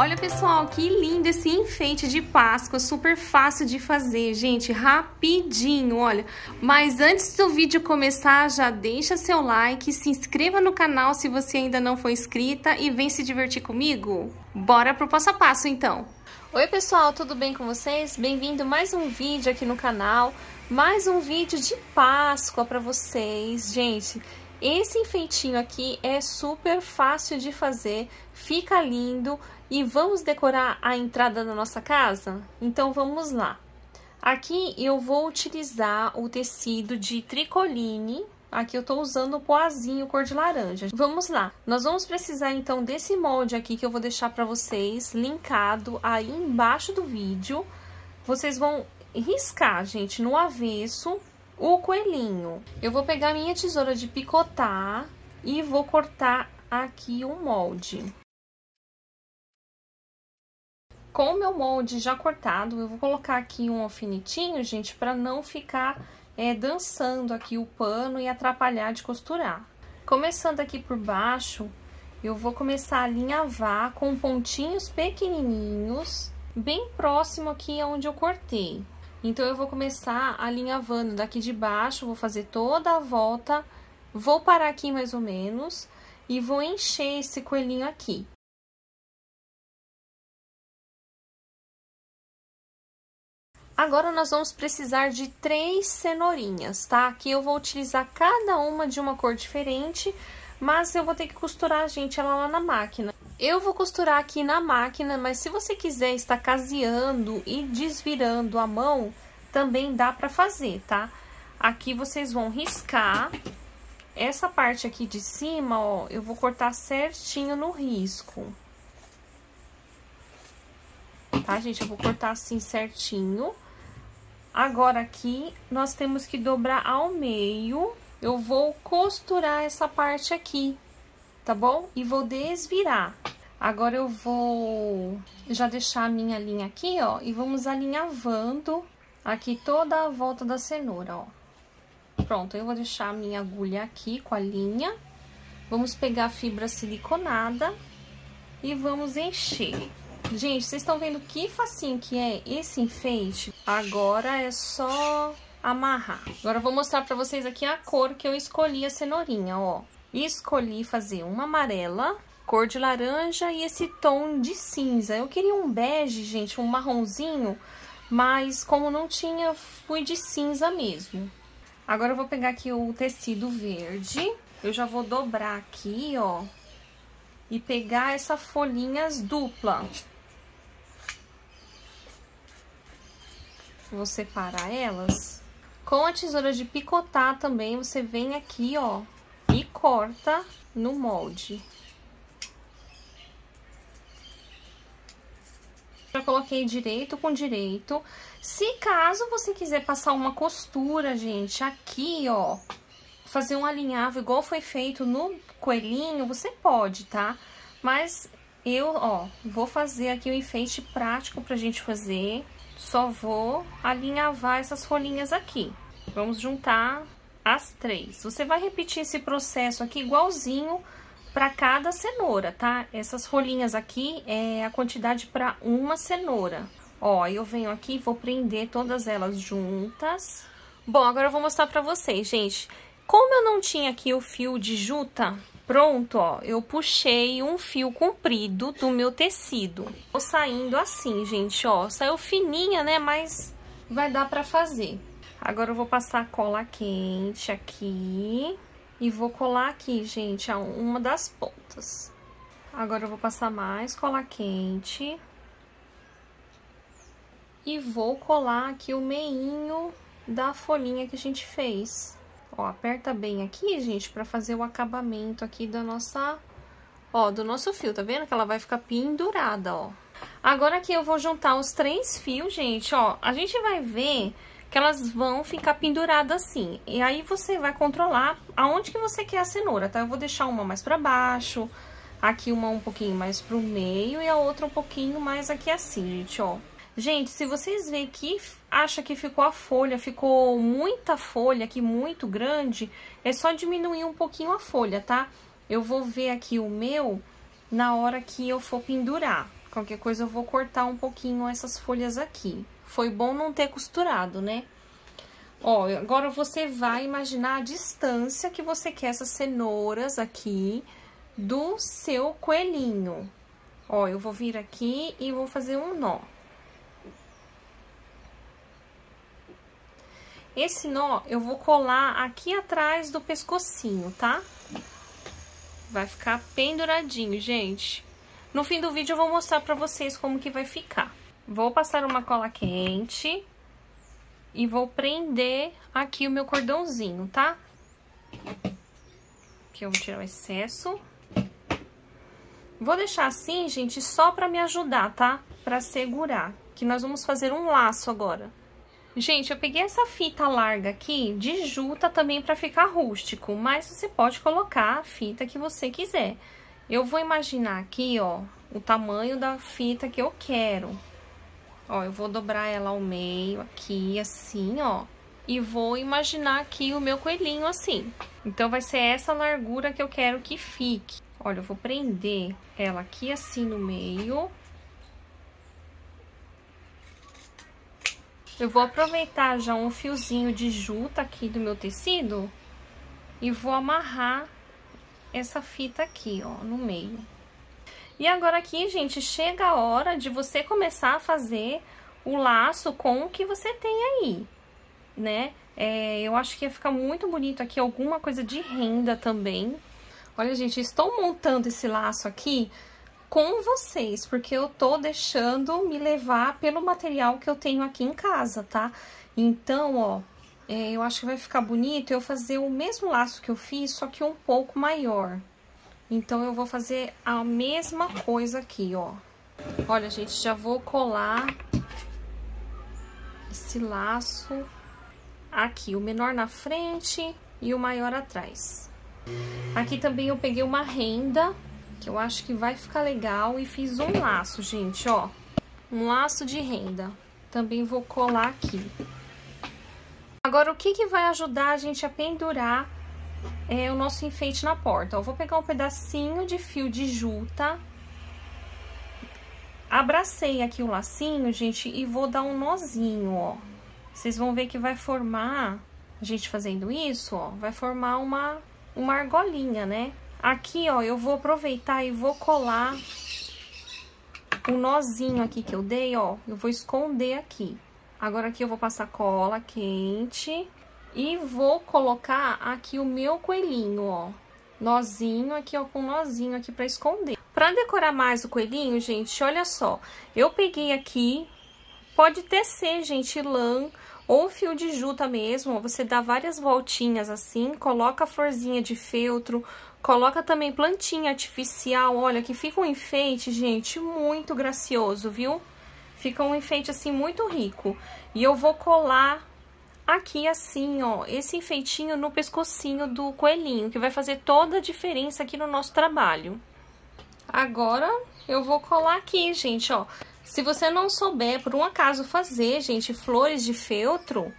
Olha, pessoal, que lindo esse enfeite de Páscoa, super fácil de fazer, gente, rapidinho, olha. Mas antes do vídeo começar, já deixa seu like, se inscreva no canal se você ainda não for inscrita e vem se divertir comigo. Bora pro passo a passo, então. Oi, pessoal, tudo bem com vocês? Bem-vindo a mais um vídeo aqui no canal, mais um vídeo de Páscoa pra vocês, gente. Esse enfeitinho aqui é super fácil de fazer, fica lindo e vamos decorar a entrada da nossa casa? Então vamos lá. Aqui eu vou utilizar o tecido de tricoline, aqui eu tô usando o poazinho cor de laranja. Vamos lá, nós vamos precisar então desse molde aqui que eu vou deixar pra vocês linkado aí embaixo do vídeo. Vocês vão riscar, gente, no avesso o coelhinho. Eu vou pegar minha tesoura de picotar e vou cortar aqui o molde. Com o meu molde já cortado, eu vou colocar aqui um alfinetinho, gente, para não ficar dançando aqui o pano e atrapalhar de costurar. Começando aqui por baixo, eu vou começar a alinhavar com pontinhos pequenininhos, bem próximo aqui aonde eu cortei. Então, eu vou começar alinhavando daqui de baixo, vou fazer toda a volta, vou parar aqui mais ou menos e vou encher esse coelhinho aqui. Agora, nós vamos precisar de 3 cenourinhas, tá? Aqui eu vou utilizar cada uma de uma cor diferente, mas eu vou ter que costurar, gente, ela lá na máquina. Eu vou costurar aqui na máquina, mas se você quiser estar caseando e desvirando a mão, também dá pra fazer, tá? Aqui vocês vão riscar. Essa parte aqui de cima, ó, eu vou cortar certinho no risco. Tá, gente? Eu vou cortar assim certinho. Agora aqui, nós temos que dobrar ao meio. Eu vou costurar essa parte aqui, tá bom? E vou desvirar. Agora eu vou já deixar a minha linha aqui, ó, e vamos alinhavando aqui toda a volta da cenoura, ó. Pronto, eu vou deixar a minha agulha aqui com a linha. Vamos pegar a fibra siliconada e vamos encher. Gente, vocês estão vendo que facinho que é esse enfeite? Agora é só amarrar. Agora eu vou mostrar pra vocês aqui a cor que eu escolhi a cenourinha, ó. Escolhi fazer uma amarela, cor de laranja e esse tom de cinza. Eu queria um bege, gente, um marronzinho, mas como não tinha, fui de cinza mesmo. Agora eu vou pegar aqui o tecido verde, eu já vou dobrar aqui, ó, e pegar essas folhinhas dupla. Vou separar elas. Com a tesoura de picotar também, você vem aqui, ó, e corta no molde. Já coloquei direito com direito. Se caso você quiser passar uma costura, gente, aqui, ó, fazer um alinhavo igual foi feito no coelhinho, você pode, tá? Mas eu, ó, vou fazer aqui o enfeite prático pra gente fazer. Só vou alinhavar essas folhinhas aqui. Vamos juntar as 3. Você vai repetir esse processo aqui igualzinho para cada cenoura, tá? Essas folhinhas aqui é a quantidade para uma cenoura. Ó, eu venho aqui e vou prender todas elas juntas. Bom, agora eu vou mostrar para vocês, gente. Como eu não tinha aqui o fio de juta pronto, ó, eu puxei um fio comprido do meu tecido. Tô saindo assim, gente, ó. Saiu fininha, né? Mas vai dar para fazer. Agora eu vou passar a cola quente aqui e vou colar aqui, gente, a uma das pontas. Agora eu vou passar mais cola quente e vou colar aqui o meinho da folhinha que a gente fez. Ó, aperta bem aqui, gente, pra fazer o acabamento aqui da nossa, ó, do nosso fio, tá vendo? Que ela vai ficar pendurada, ó. Agora aqui eu vou juntar os 3 fios, gente, ó. A gente vai ver que elas vão ficar penduradas assim. E aí, você vai controlar aonde que você quer a cenoura, tá? Eu vou deixar uma mais pra baixo, aqui uma um pouquinho mais pro meio e a outra um pouquinho mais aqui assim, gente, ó. Gente, se vocês verem que acha que ficou a folha, ficou muita folha aqui, muito grande, é só diminuir um pouquinho a folha, tá? Eu vou ver aqui o meu na hora que eu for pendurar. Qualquer coisa eu vou cortar um pouquinho essas folhas aqui. Foi bom não ter costurado, né? Ó, agora você vai imaginar a distância que você quer essas cenouras aqui do seu coelhinho. Ó, eu vou vir aqui e vou fazer um nó. Esse nó eu vou colar aqui atrás do pescocinho, tá? Vai ficar penduradinho, gente. No fim do vídeo eu vou mostrar pra vocês como que vai ficar. Vou passar uma cola quente e vou prender aqui o meu cordãozinho, tá? Aqui eu vou tirar o excesso. Vou deixar assim, gente, só pra me ajudar, tá? Pra segurar, que nós vamos fazer um laço agora. Gente, eu peguei essa fita larga aqui de juta também pra ficar rústico, mas você pode colocar a fita que você quiser. Eu vou imaginar aqui, ó, o tamanho da fita que eu quero. Ó, eu vou dobrar ela ao meio aqui, assim, ó, e vou imaginar aqui o meu coelhinho assim. Então, vai ser essa largura que eu quero que fique. Olha, eu vou prender ela aqui assim no meio. Eu vou aproveitar já um fiozinho de juta aqui do meu tecido e vou amarrar essa fita aqui, ó, no meio. E agora aqui, gente, chega a hora de você começar a fazer o laço com o que você tem aí, né? Eu acho que ia ficar muito bonito aqui alguma coisa de renda também. Olha, gente, estou montando esse laço aqui com vocês, porque eu tô deixando me levar pelo material que eu tenho aqui em casa, tá? Então, ó, eu acho que vai ficar bonito eu fazer o mesmo laço que eu fiz, só que um pouco maior. Então, eu vou fazer a mesma coisa aqui, ó. Olha, gente, já vou colar esse laço aqui, o menor na frente e o maior atrás. Aqui também eu peguei uma renda, que eu acho que vai ficar legal, e fiz um laço, gente, ó. Um laço de renda. Também vou colar aqui. Agora, o que vai ajudar a gente a pendurar o nosso enfeite na porta? Eu vou pegar um pedacinho de fio de juta. Abracei aqui o lacinho, gente, e vou dar um nozinho, ó. Vocês vão ver que vai formar, a gente fazendo isso, ó, vai formar uma argolinha, né? Aqui, ó, eu vou aproveitar e vou colar o nozinho aqui que eu dei, ó. Eu vou esconder aqui. Agora aqui eu vou passar cola quente e vou colocar aqui o meu coelhinho, ó. Nozinho aqui, ó, com nozinho aqui pra esconder. Pra decorar mais o coelhinho, gente, olha só. Eu peguei aqui, pode tecer, gente, lã ou fio de juta mesmo. Você dá várias voltinhas assim, coloca a florzinha de feltro, coloca também plantinha artificial, olha, que fica um enfeite, gente, muito gracioso, viu? Fica um enfeite, assim, muito rico. E eu vou colar aqui, assim, ó, esse enfeitinho no pescocinho do coelhinho, que vai fazer toda a diferença aqui no nosso trabalho. Agora, eu vou colar aqui, gente, ó. Se você não souber, por um acaso, fazer, gente, flores de feltro,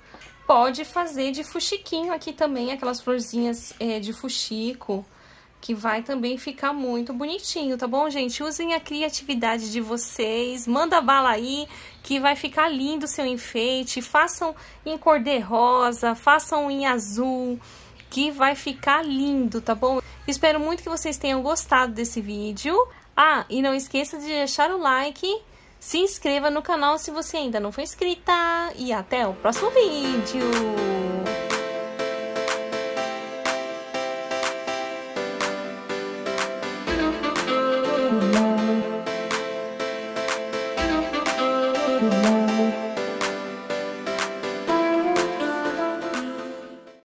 pode fazer de fuxiquinho aqui também, aquelas florzinhas de fuxico, que vai também ficar muito bonitinho, tá bom, gente? Usem a criatividade de vocês, manda bala aí, que vai ficar lindo o seu enfeite. Façam em cor de rosa, façam em azul, que vai ficar lindo, tá bom? Espero muito que vocês tenham gostado desse vídeo. Ah, e não esqueça de deixar o like, se inscreva no canal se você ainda não for inscrita, e até o próximo vídeo!